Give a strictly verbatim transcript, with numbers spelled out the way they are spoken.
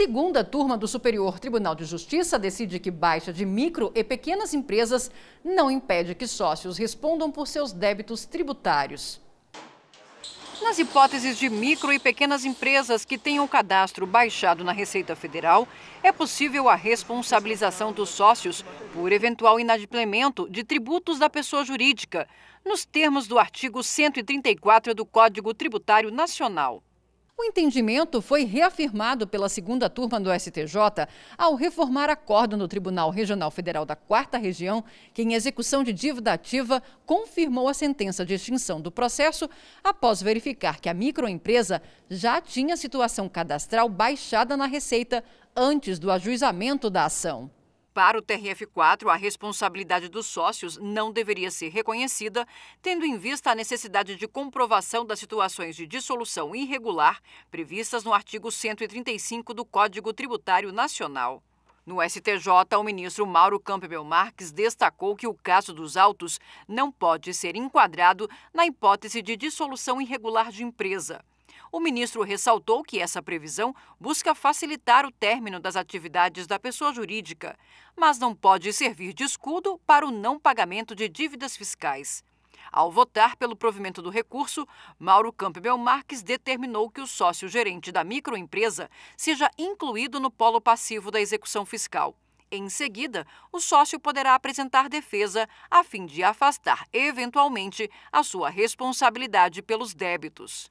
Segunda turma do Superior Tribunal de Justiça decide que baixa de micro e pequenas empresas não impede que sócios respondam por seus débitos tributários. Nas hipóteses de micro e pequenas empresas que tenham o cadastro baixado na Receita Federal, é possível a responsabilização dos sócios por eventual inadimplemento de tributos da pessoa jurídica, nos termos do artigo cento e trinta e quatro do Código Tributário Nacional. O entendimento foi reafirmado pela segunda turma do S T J ao reformar acórdão do Tribunal Regional Federal da quarta Região, que em execução de dívida ativa confirmou a sentença de extinção do processo após verificar que a microempresa já tinha situação cadastral baixada na Receita antes do ajuizamento da ação. Para o T R F quatro, a responsabilidade dos sócios não deveria ser reconhecida, tendo em vista a necessidade de comprovação das situações de dissolução irregular previstas no artigo cento e trinta e cinco do Código Tributário Nacional. No S T J, o ministro Mauro Campbell Marques destacou que o caso dos autos não pode ser enquadrado na hipótese de dissolução irregular de empresa. O ministro ressaltou que essa previsão busca facilitar o término das atividades da pessoa jurídica, mas não pode servir de escudo para o não pagamento de dívidas fiscais. Ao votar pelo provimento do recurso, Mauro Campbell Marques determinou que o sócio gerente da microempresa seja incluído no polo passivo da execução fiscal. Em seguida, o sócio poderá apresentar defesa a fim de afastar, eventualmente, a sua responsabilidade pelos débitos.